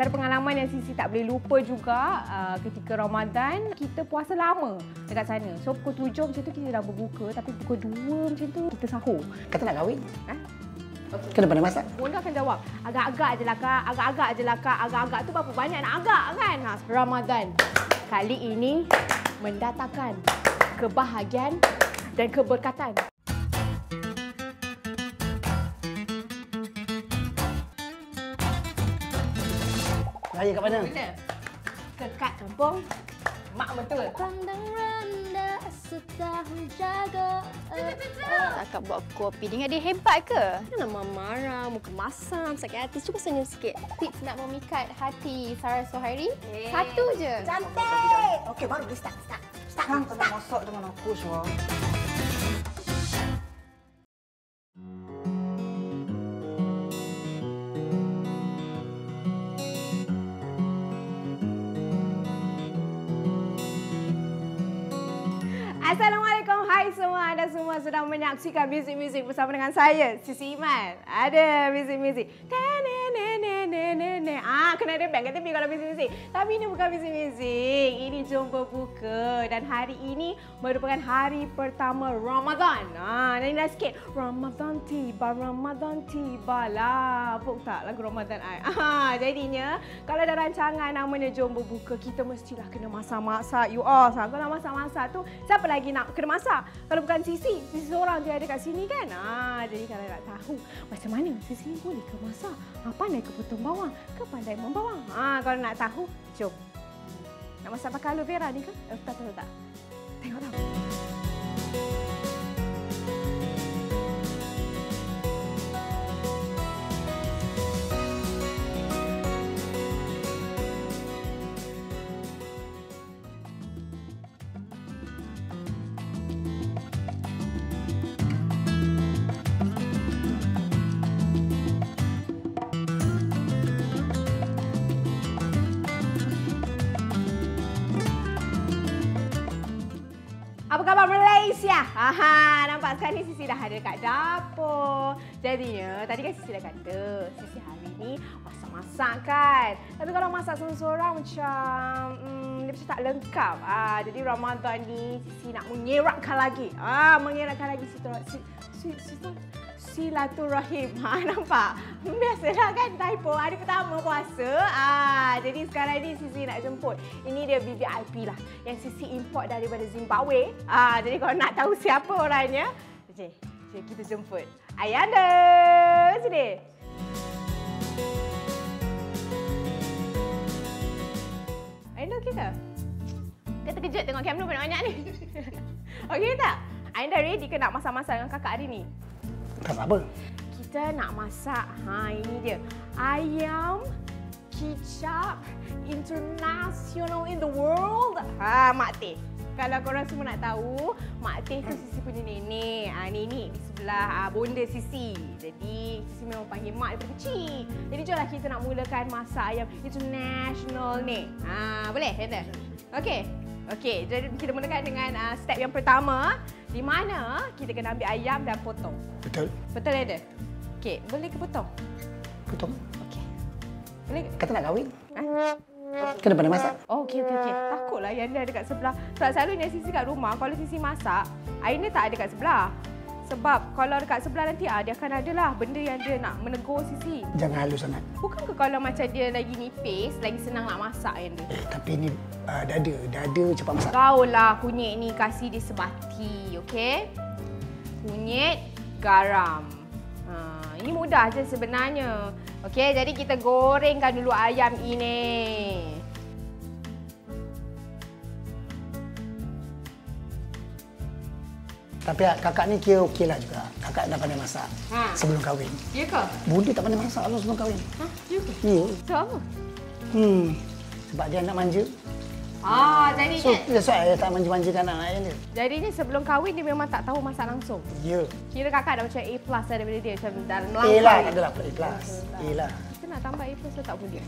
Antara pengalaman yang Sissy tak boleh lupa juga ketika Ramadan, kita puasa lama dekat sana. So pukul 7 macam tu kita dah berbuka, tapi pukul 2 macam tu kita sahur. Kata nak kahwin? Ha? Kena pandai masak? Mona akan jawab, agak-agak je lah Kak, agak-agak je lah Kak, agak-agak tu berapa banyak nak agak kan? Ha, Ramadan kali ini mendatangkan kebahagiaan dan keberkatan. Raya kat mana? Dekat kampung mak mertua. Pandang rendah serta menjaga. Kakak buat kopi. Dengar dia hebat ke? Dia nak marah, muka masam, sakit hati. Cuba senyum sikit. Tips nak memikat hati Sarah Sohairi. Hey. Satu je. Cantik! Okey, baru boleh start. Sekarang kena masak dengan aku, Syah. Assalamualaikum, hai semua. Anda semua sedang menyaksikan muzik-muzik bersama dengan saya, Sissy Imann. Ada muzik-muzik. Kena ada band kat tepi kalau muzik-muzik. Tapi ini bukan muzik-muzik. Ini Jom Berbuka. Dan hari ini merupakan hari pertama Ramadan. Nyanyi dah sikit. Ramadan tiba lah. Puk tak lagu Ramadan ai. Jadinya, kalau ada rancangan namanya Jom Berbuka, kita mestilah kena masak-masak. You all, kalau masak-masak tu, siapa lagi nak kena masak? Kalau bukan Sissy, Sissy seorang dia ada kat sini kan? Jadi kalau nak tahu macam mana Sissy boleh ke masak? Pandai ke potong bawang? Ke pandai membawang? Kalau nak tahu, jom. Nak masak pakai aloe vera ni ke? Tak. Tengok dah. Apa khabar Malaysia? Nampak sekarang ni Sissy dah ada kat dapur. Jadinya, tadi kan Sissy dah kata, Sissy hari ni masak-masak kan. Tapi kalau masak seorang-seorang macam, dia macam tak lengkap. Jadi Ramadan ni Sissy nak mengeratkan lagi. Silaturahim. Nampak? Biasalah kan typo hari pertama puasa. Jadi sekarang ni Sissy nak jemput. Ini dia VIP lah yang Sissy import daripada Zimbabwe. Jadi kalau nak tahu siapa orangnya, jom kita jemput. Ayanda sini. Ayanda okey tak? Kita terkejut tengok kamera banyak-banyak ni. Okey tak? Ayanda ready ke nak masak-masak dengan kakak hari ni? Tak apa. Kita nak masak. Ini dia. Ayam kicap international in the world. Mak Teh. Kalau korang semua nak tahu, Mak Teh tu Sissy punya nenek. Nenek di sebelah bonda Sissy. Jadi Sissy memang panggil mak daripada kecil. Jadi jomlah kita nak mulakan masak ayam international ni. Boleh? Okey. Okey, jadi kita mulakan dengan step yang pertama di mana kita kena ambil ayam dan potong. Betul. Betul ada. Okey, boleh ke potong? Potong. Okey. Boleh kata nak kahwin? Kena pandai masak. Oh, okey. Takutlah yang dia ada kat sebelah. Sebab selalunya Sissy kat rumah kalau Sissy masak, ayam dia tak ada kat sebelah. Sebab kalau dekat sebelah nanti dia akan adalah benda yang dia nak menegur Sissy. Jangan halus sangat. Bukan ke kalau macam dia lagi nipis, lagi senang nak masak yang dia? Tapi ni dada cepat masak. Kau lah kunyit ni kasih dia sebati, okey? Kunyit, garam. Ini mudah je sebenarnya. Okey, jadi kita gorengkan dulu ayam ini. Tapi kakak ni kira okeylah juga. Kakak dah pandai masak sebelum kahwin. Ya ke? Budi tak pandai masak lah sebelum kahwin. Ya ke? Ya. Sebab apa? Sebab dia anak manja. Jadinya... So, dia soal dia tak manja-manjakan anak dia. Jadinya sebelum kahwin dia memang tak tahu masak langsung? Ya. Kira kakak dah macam A+ lah daripada dia. Macam dalam langkah. A lah, tak adalah A+. Kita nak tambah A+ lah tak boleh.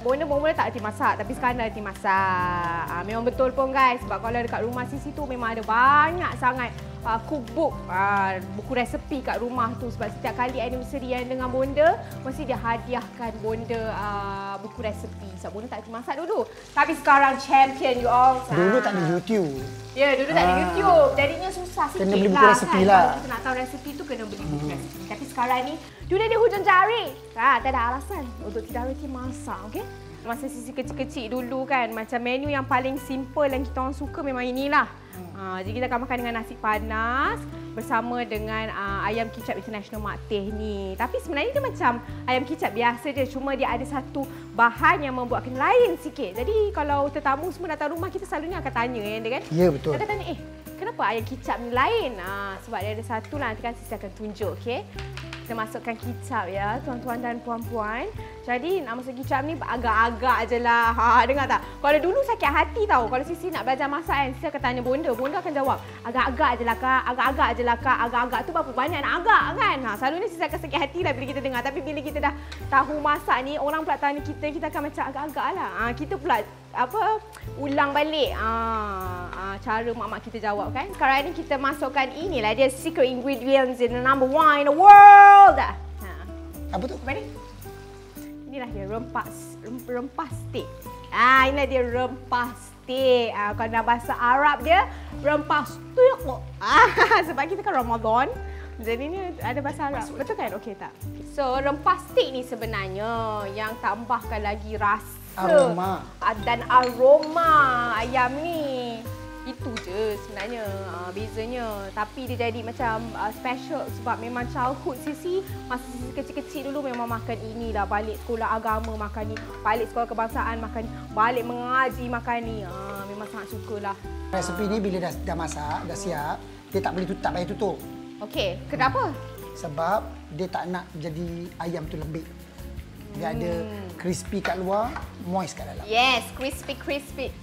Mula-mula tak erti masak, tapi sekarang dah erti masak. Memang betul pun guys, sebab kalau dekat rumah Sissy tu memang ada banyak sangat cookbook, buku resepi kat rumah tu sebab setiap kali anniversary yang dengan bonda mesti dia hadiahkan bonda buku resepi sebab bonda tak masak dulu. Tapi sekarang champion you all. Dulu tak ada YouTube. Ya, dulu tak ada YouTube. Jadinya susah sikit. Kena beli buku resepi lah. Kalau kita nak tahu resepi tu kena beli buku resepi. Tapi sekarang ni dulu dia hujung jari. Tak ada alasan untuk tidak reti masak, okey? Masa Sisi kecil-kecil dulu kan, macam menu yang paling simple yang kita orang suka memang inilah. Jadi kita akan makan dengan nasi panas bersama dengan ayam kicap international Mak Teh ni. Tapi sebenarnya dia macam ayam kicap biasa je, cuma dia ada satu bahan yang membuat kena lain sikit. Jadi kalau tetamu semua datang rumah, kita selalunya akan tanya dia kan? Ya, betul. Kita tanya, kenapa ayam kicap ni lain? Sebab dia ada satu lah, nanti kan Sisi akan tunjuk, okey? Kita masukkan kicap ya, tuan-tuan dan puan-puan. Jadi nak masuk kicap ni agak-agak je lah. Dengar tak? Kalau dulu sakit hati tau. Kalau Sisi nak belajar masak kan, Sisi akan tanya bonda. Bonda akan jawab, agak-agak je lah Kak, agak-agak je lah Kak. Agak-agak tu berapa banyak nak agak kan? Selalunya Sisi akan sakit hati lah bila kita dengar. Tapi bila kita dah tahu masak ni, orang pula tanya kita, kita akan macam agak-agak lah. Kita pula apa ulang balik cara mak-mak kita jawab kan. Sekarang ni kita masukkan inilah dia secret ingredients in the #1 in the world. Apa tu? Apa ni? Inilah dia rempah steak. Inilah dia rempah steak. Kalau dalam bahasa Arab dia rempah steak. Sebab kita kan Ramadan. Jadi ni ada bahasa Arab. Betul kan? Okey tak? So rempah steak ni sebenarnya yang tambahkan lagi rasa aroma dan aroma ayam ni. Itu je sebenarnya bezanya. Tapi dia jadi macam special sebab memang childhood Sisi. Masa Sisi kecil-kecil dulu memang makan inilah. Balik sekolah agama makan ni, balik sekolah kebangsaan makan ni, balik mengaji makan ni. Memang sangat sukalah. Resepi ni bila dah masak, dah siap, dia tak payah tutup. Okey, kenapa? Sebab dia tak nak jadi ayam tu lembik. Dia ada crispy kat luar, moist kat dalam. Yes, crispy.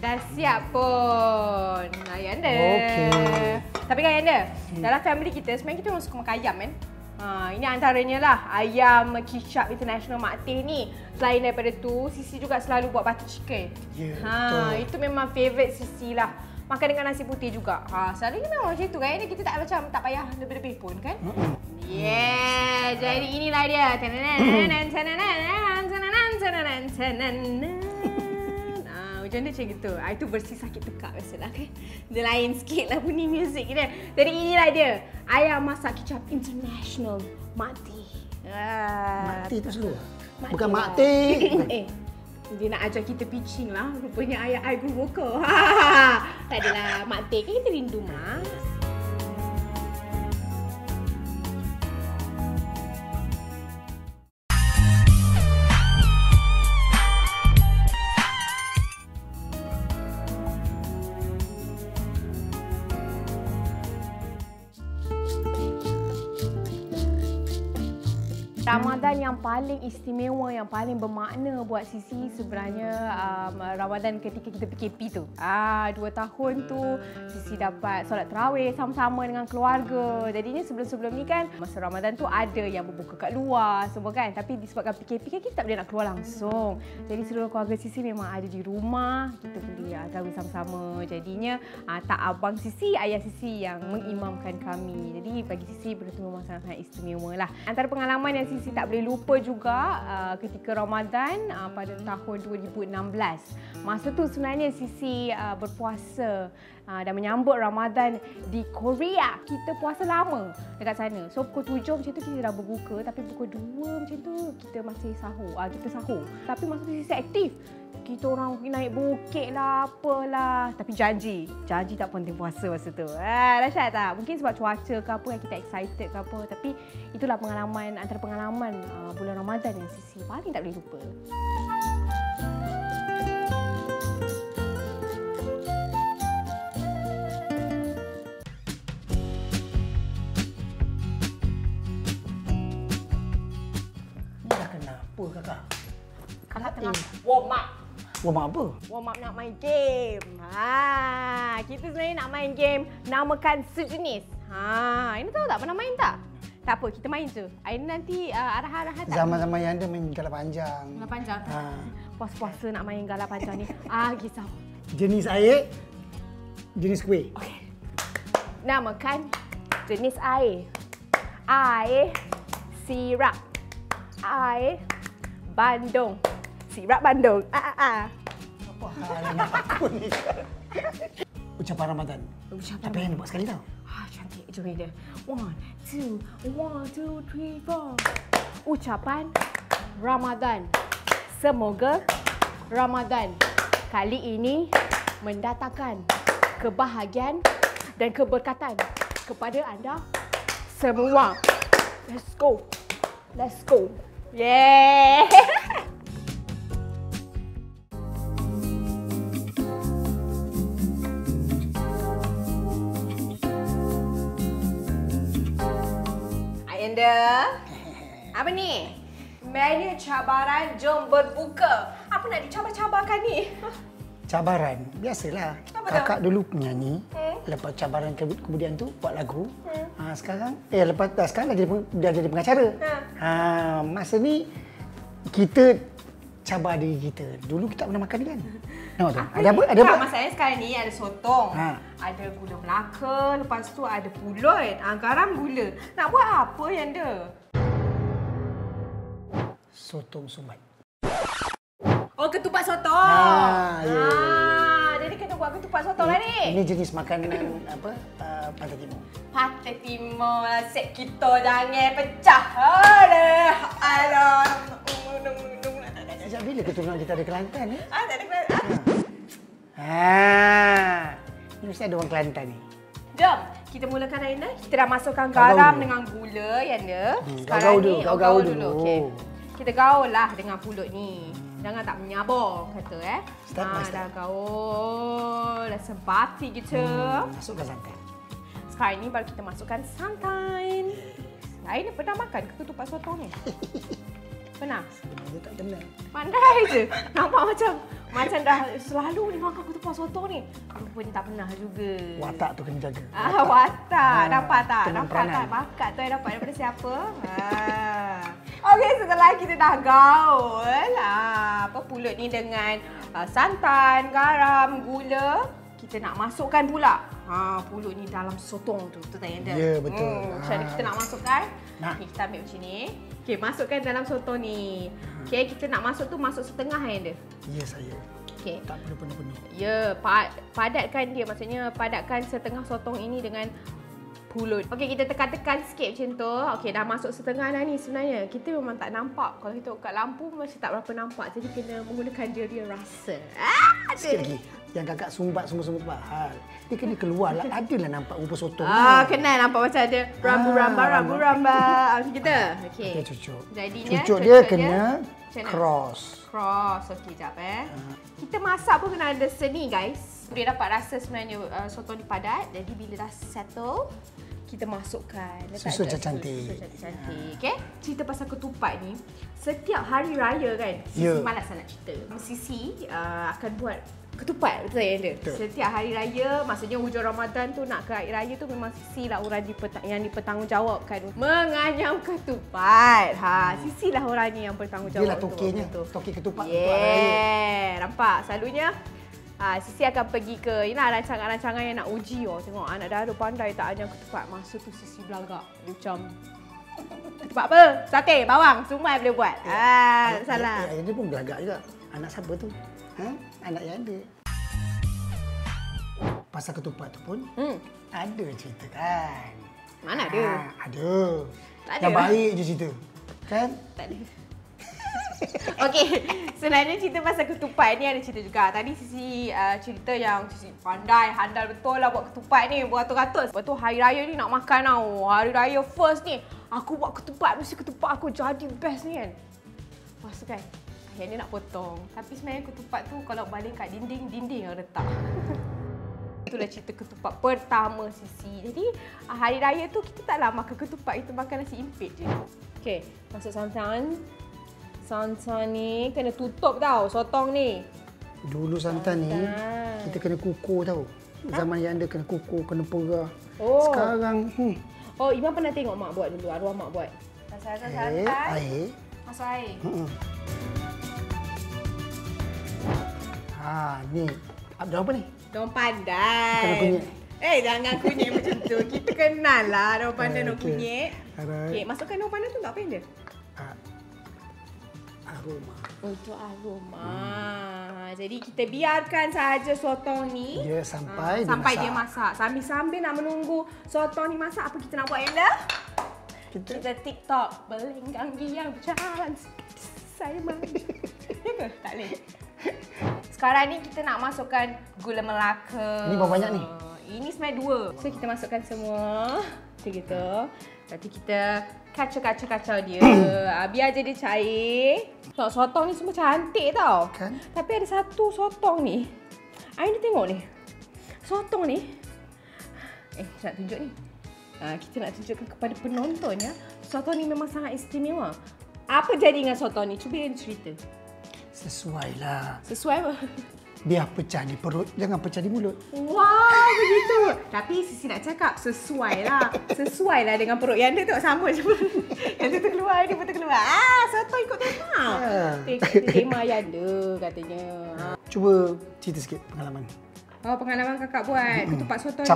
Dah siap pun. Ayanda. Okey. Tapi kan Ayanda, dalam family kita sebenarnya kita orang suka makan ayam kan? Ini antaranya lah ayam kicap international Mak Teh ni. Selain daripada tu, Sisi juga selalu buat butter chicken. Ya, betul. Itu memang favourite Sisi lah. Makan dengan nasi putih juga. Selalunya memang macam tu kan? Ini kita tak macam tak payah lebih-lebih pun kan? Yeah, jadi inilah dia. Macam dia macam gitu. Itu versi sakit tekak biasalah kan? Dia lain sikit lah bunyi muzik dia. Jadi inilah dia. Ayam masak kicap international Mak Teh. Mak Teh tu seluruh? Bukan Mak Teh. Dia nak ajar kita pitching lah. Rupanya ayah I grew vocal. Tak adalah Mak Teh. Kan kita rindu, Mak. Ramadan yang paling istimewa, yang paling bermakna buat Sisi sebenarnya Ramadan ketika kita PKP tu. 2 tahun tu Sisi dapat solat terawih sama-sama dengan keluarga. Jadinya sebelum-sebelum ni kan masa Ramadan tu ada yang berbuka kat luar semua kan. Tapi disebabkan PKP kan kita tak boleh nak keluar langsung. Jadi seluruh keluarga Sisi memang ada di rumah. Kita boleh terawih sama-sama. Jadinya tak abang Sisi, ayah Sisi yang mengimamkan kami. Jadi bagi Sisi betul-betul memang sangat-sangat istimewa lah. Antara pengalaman yang Sisi tak boleh lupa juga ketika Ramadan pada tahun 2016. Masa tu sebenarnya Sisi berpuasa dan menyambut Ramadan di Korea. Kita puasa lama dekat sana. So pukul 7 macam tu kita dah berbuka, tapi pukul 2 macam tu kita masih sahur. Kita sahur. Tapi masa tu Sisi aktif. Kita orang naik bukit lah, apalah. Tapi janji tak penting puasa masa tu. Dahsyat tak? Mungkin sebab cuaca ke apa, kita excited ke apa. Tapi itulah pengalaman, antara pengalaman bulan Ramadan yang Sisi paling tak boleh lupa. Ini dah kenapa kakak? Kakak tengah warm up. Warm up apa? Warm up nak main game. Kita sebenarnya nak main game namakan sejenis. Ini tahu tak? Pernah main tak? Tak apa, kita main je. Ini nanti arah-arah tak? Zaman-zaman yang ada main galah panjang. Galah panjang? Puas-puasa nak main galah panjang ni. Kisah. Jenis air, jenis kuih. Okey. Namakan jenis air. Air sirap. Air Bandung. Sirap Bandung. Apa halnya aku ni? Ucapan Ramadan. Ucapan apa yang nampak sekali tau? Ah, cantik. Jom kita. 1, 2, 1, 2, 3, 4. Ucapan Ramadan. Semoga Ramadan kali ini mendatangkan kebahagiaan dan keberkatan kepada anda semua. Let's go. Let's go. Yeah. Ayanda. Apa ni? Menu cabaran Jom Berbuka. Apa nak dicabar-cabarkan ni? Cabaran, biasalah. Kakak dulu penyanyi. Lepas cabaran kemudian tu buat lagu. Sekarang sekarang dah jadi pengacara. Masa ni kita cabar diri kita. Dulu kita pernah makan ni kan. Nampak tu? Ada apa? Ada apa? Masalahnya sekarang ni ada sotong. Ada gula Melaka, lepas tu ada pulut, garam, gula. Nak buat apa yang ada? Sotong Sumbat. Oh, ketupat sotong. Jadi kena buat ketupat sotong lah ni. Ini jenis makanan apa? Pantai Timur. Pantai Timur lah. Set kita jangan pecah. Sejak bila keturunan kita ada Kelantan ni? Tak ada Kelantan. Ini mesti ada orang Kelantan ni. Jom. Kita mulakan Aina. Kita dah masukkan garam dengan gula, Yana. Sekarang ni, gaul dulu. Okey. Kita gaul lah dengan pulut ni. Jangan tak menyabur kata Step by step. Dah gaul. Dah sebati kita. Masukkan santan. Sekarang ni baru kita masukkan santan. Aina pernah makan ke ketupat sotong ni? Pernah? Dia tak pernah. Pandai je. Nampak macam dah selalu ni makan ketupat sotong ni. Rupanya tak pernah juga. Watak tu kena jaga. Watak. Dapat tak? Dapat tak? Bakat tu yang dapat daripada siapa? Okey, setelah kita dah gaul pulut ni dengan santan, garam, gula, kita nak masukkan pula. Pulut ni dalam sotong tu. Betul tak, Yanda? Ya, betul. Macam mana kita nak masukkan? Okay, kita ambil macam ni. Okey, masukkan dalam sotong ni. Okey, kita nak masuk tu masuk setengah, Yanda? Ya, saya. Okey. Tak perlu penuh-penuh. Ya, padatkan dia. Maksudnya padatkan setengah sotong ini dengan pulut. Okey, kita tekan-tekan sikit macam tu. Okey, dah masuk setengah dah ni sebenarnya. Kita memang tak nampak. Kalau kita kat lampu macam tak berapa nampak. Jadi kena menggunakan dia rasa. Sikit lagi. Yang kakak sumbat semua-semua tu. Dia kena keluar lah. Adalah nampak rupa sotong. Kenal nampak macam ada ramba-ramba. Macam kita. Okey. Okey, cucuk. Jadinya cucuk dia kena cross. Cross. Okey, jap Kita masak pun kena ada seni, guys. Dia dapat rasa sebenarnya sotong ni padat. Jadi bila dah settle, kita masukkan. Susu cantik. Okey? Cerita pasal ketupat ni, setiap hari raya kan, Sissy malas nak cerita. Sissy akan buat ketupat, betul tak, Yanda? Setiap hari raya, maksudnya hujung Ramadan tu nak ke hari raya tu memang Sissy lah orang yang dipertanggungjawabkan menganyam ketupat. Sissy lah orang ni yang bertanggungjawab. Dia lah tokinya, toki ketupat. Yeah, nampak? Selalunya Sissy akan pergi ke rancangan-rancangan yang nak uji. Tengok anak dara pandai tak ada ketupat. Masa tu Sissy belagak. Macam ketupat apa? Satay, bawang, sumai boleh buat. Salah. Dia pun belagak juga. Anak siapa tu? Anak yang ada. Pasal ketupat tu pun ada cerita kan? Mana ada? Ada. Yang baik je cerita. Kan? Tak ada. Okey, sebenarnya cerita pasal ketupat ni ada cerita juga. Tadi Sissy cerita yang Sissy pandai, handal betul lah buat ketupat ni beratus-ratus. Lepas tu hari raya ni nak makan tau. Hari raya first ni, aku buat ketupat, mesti ketupat aku jadi best ni kan. Lepas tu kan, akhirnya nak potong. Tapi sebenarnya ketupat tu kalau baling kat dinding, dinding yang retak. Itulah cerita ketupat pertama Sissy. Jadi hari raya tu kita taklah makan ketupat, kita makan nasi impit je. Okey, masuk santan. Santan ni kena tutup tau, sotong ni. Dulu santan ni, kita kena kukur tau. Zaman yang ada kena kukur, kena perah. Sekarang... Oh, Iman pernah tengok mak buat dulu, arwah mak buat. Santan, santan. Air. Masuk air. Ni. Daun apa ni? Daun pandan. Bukan kunyit. Jangan kunyit macam tu. Kita kenal lah daun pandan nak kunyit. Okey, masukkan daun pandan tu tak apa dia? Aroma. Untuk aroma. Jadi kita biarkan sahaja sotong ni sampai dia masak. Sambil-sambil nak menunggu sotong ni masak, apa kita nak buat, Ella? Kita TikTok berlenggang giang berjalan. Saya malu. Ya ke? Tak boleh. Sekarang ni kita nak masukkan gula melaka. Ini berapa banyak ni? Ini sebenarnya dua. So kita masukkan semua. Macam gitu. Nanti kita kacau dia. Biar jadi cair. Sotong ni semua cantik tau. Kan? Tapi ada satu sotong ni. Aini tengok ni. Sotong ni. Saya nak tunjuk ni. Kita nak tunjukkan kepada penonton ya. Sotong ni memang sangat istimewa. Apa jadi dengan sotong ni? Cuba dia cerita. Sesuai lah. Sesuai apa? Biar pecah di perut, jangan pecah di mulut. Wah, begitu. Tapi Sissy nak cakap sesuai lah. Sesuai lah dengan perut. Yang dia tengok sama je pun. Yang tu keluar, dia pun terkeluar. Sotong ikut tema. Tema yang dia katanya. Cuba cerita sikit pengalaman. Oh, pengalaman kakak buat ketupat sotong ni.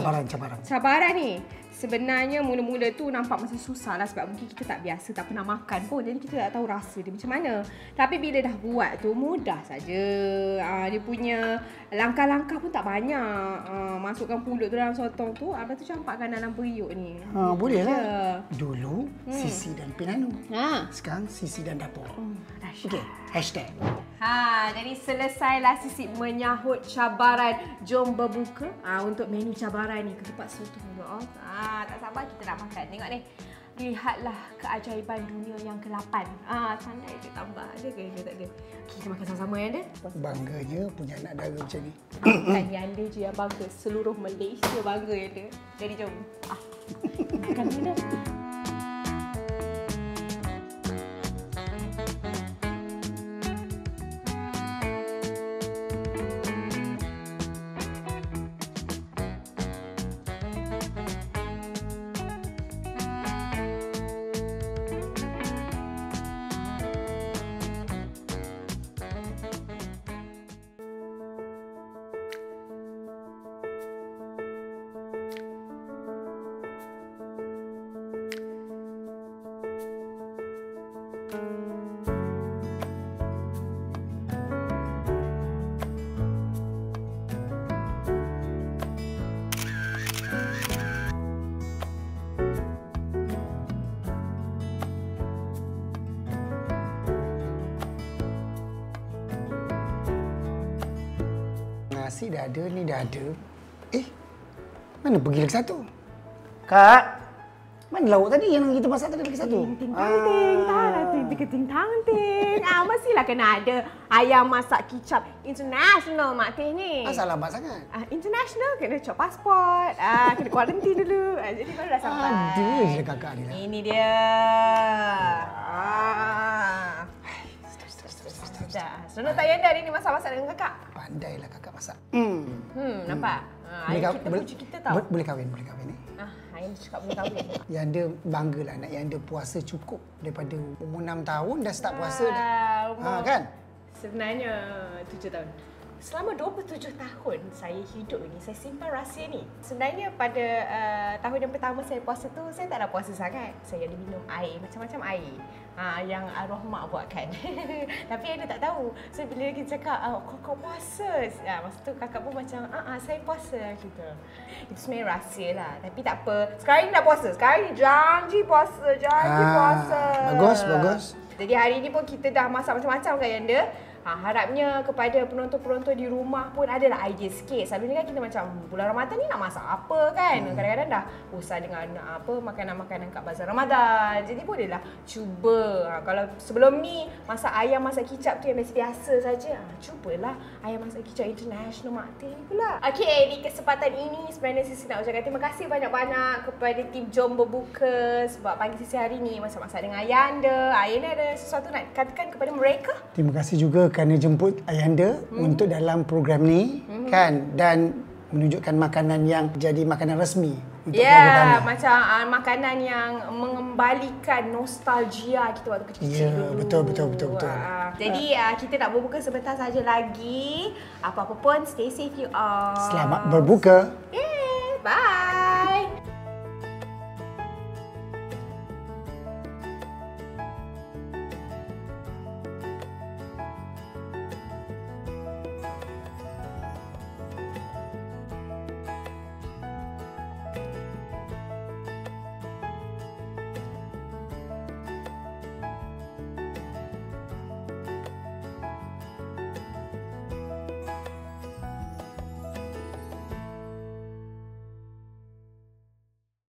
Cabaran ni. Sebenarnya mula-mula tu nampak macam susah lah sebab mungkin kita tak biasa, tak pernah makan pun. Jadi kita tak tahu rasa dia macam mana. Tapi bila dah buat tu mudah saja. Dia punya langkah-langkah pun tak banyak. Masukkan pulut tu dalam sotong tu, lepas tu campakkan dalam periuk ni. Boleh lah. Dulu Sissy dan Pinanu. Sekarang Sissy dan dapur. Okey, hashtag. Jadi selesailah Sissy menyahut cabaran Jom Berbuka untuk menu cabaran ni, ketupat sotong. Tak sabar kita nak makan. Tengok ni. Lihatlah keajaiban dunia yang ke-8. Pandai dia tambah. Ada ke? Dia tak ada. Kita makan sama-sama ya, ada? Bangganya punya anak dara macam ni. Bukan Yanda je yang bangga. Seluruh Malaysia bangga ya, ada. Jadi jom. Makan dulu. Nasi dah ada, ni dah ada. Mana pergi lagi satu? Kak, mana lauk tadi yang kita masak tadi lagi satu? Ting-ting-ting-ting. Mestilah kena ada ayam masak kicap international Mak Teh ni. Asal lambat sangat? International, kena cop pasport, kena kuarantin dulu. Jadi barulah sampai. Ada je kakak ni lah. Ini dia. Senang tak Yanda ni masak-masak dengan kakak? Pandailah kakak masak. Nampak? Kita puji kita tahu. Boleh kahwin ni. Yanda cakap boleh kahwin. Yanda banggalah anak Yanda puasa cukup. Daripada umur 6 tahun dah start puasa dah. Kan? Sebenarnya 7 tahun. Selama 27 tahun saya hidup ni, saya simpan rahsia ni. Sebenarnya pada tahun yang pertama saya puasa tu, saya tak nak puasa sangat. Saya ada minum air, macam-macam air yang arwah mak buatkan. Tapi Anda tak tahu. So bila kita cakap, kau puasa. Masa tu kakak pun macam, saya puasa gitu. Itu sebenarnya rahsia lah. Tapi tak apa. Sekarang ni dah puasa. Sekarang ni janji puasa. Bagus. Jadi hari ni pun kita dah masak macam-macam kan Yanda. Harapnya kepada penonton-penonton di rumah pun adalah idea sikit. Selalunya kan kita macam bulan Ramadan ni nak masak apa kan. Kadang-kadang dah usai dengan makanan-makanan kat bazar Ramadan. Jadi bolehlah cuba. Kalau sebelum ni masak ayam masak kicap tu yang biasa saja. Cubalah ayam masak kicap international Mak Teh ni pula. Okey, di kesempatan ini sebenarnya Sissy nak ucapkan terima kasih banyak-banyak kepada tim Jom Berbuka sebab pagi Sissy hari ni masak-masak dengan Ayanda. Ayanda ada sesuatu nak katakan kepada mereka? Terima kasih juga kerana jemput Ayanda untuk dalam program ni kan, dan menunjukkan makanan yang jadi makanan resmi untuk keluarga kami. Macam makanan yang mengembalikan nostalgia kita waktu kecil-kecil dulu. Betul. Jadi kita nak berbuka sebentar saja lagi. Apa-apa pun stay safe you all. Selamat berbuka. Bye.